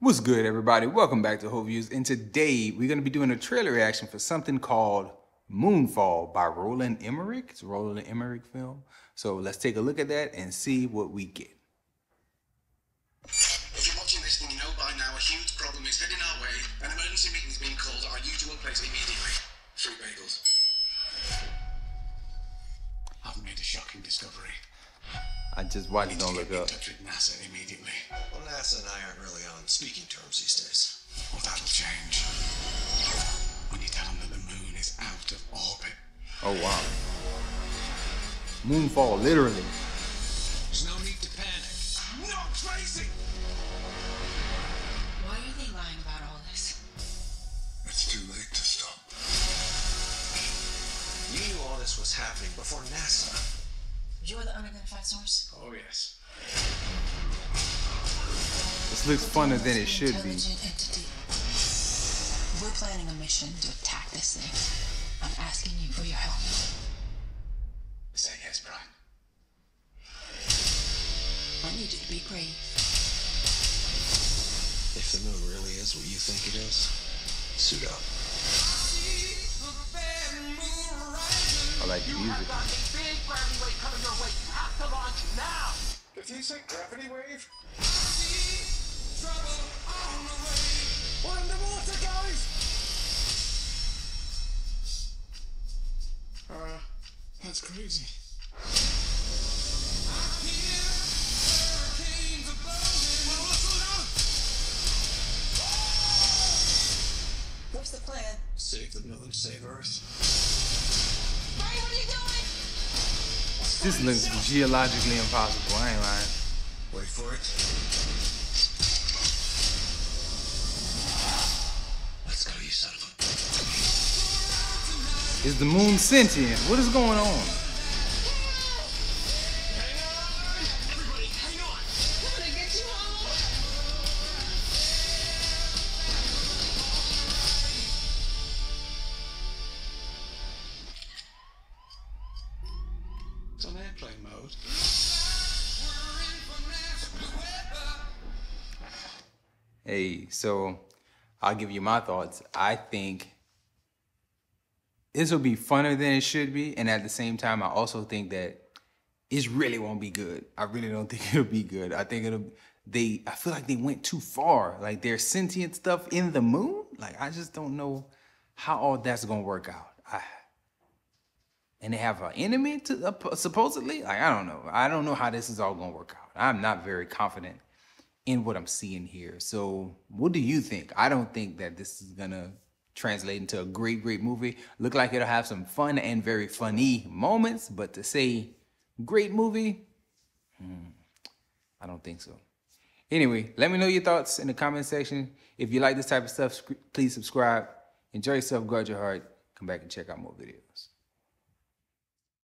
What's good, everybody? Welcome back to Whole Views, and today we're going to be doing a trailer reaction for something called Moonfall by Roland Emmerich. It's a Roland Emmerich film. So let's take a look at that and see what we get. If you're watching this and you know by now a huge problem is heading our way, an emergency meeting is being called at our usual place immediately. 3 bagels. I've made a shocking discovery. I just watched it. Don't look up. NASA immediately. Well, NASA and I aren't really on speaking terms these days. Well, that'll change. When you tell them that the moon is out of orbit. Oh, wow. Moonfall, literally. There's no need to panic. No, Tracy! Why are they lying about all this? It's too late to stop. You knew all this was happening before NASA. You're the unidentified source? Oh, yes. This looks funner than it should be. Entity. We're planning a mission to attack this thing. I'm asking you for your help. Say yes, Brian. I need you to be brave. If the moon really is what you think it is, suit up. I like the music. Coming your way, you have to launch now! Did he say gravity wave? I see trouble on the way! We're in the water, guys! That's crazy. I hear hurricanes above. What's the plan? Save the moon, save Earth. Hey, what are you doing? This looks geologically impossible, I ain't lying. Wait for it. Let's go, you son of a... Is the moon sentient? What is going on? Everybody, hang on. I'm gonna get you all. It's on airplane mode. Hey, so I'll give you my thoughts. I think this will be funner than it should be. And at the same time, I also think that it really won't be good. I really don't think it'll be good. I think I feel like they went too far. Like there's sentient stuff in the moon. Like, I just don't know how all that's going to work out. And they have an enemy to supposedly? Like, I don't know. I don't know how this is all going to work out. I'm not very confident in what I'm seeing here. So what do you think? I don't think that this is going to translate into a great, great movie. Look like it'll have some fun and very funny moments. But to say great movie, I don't think so. Anyway, let me know your thoughts in the comment section. If you like this type of stuff, please subscribe. Enjoy yourself, guard your heart. Come back and check out more videos.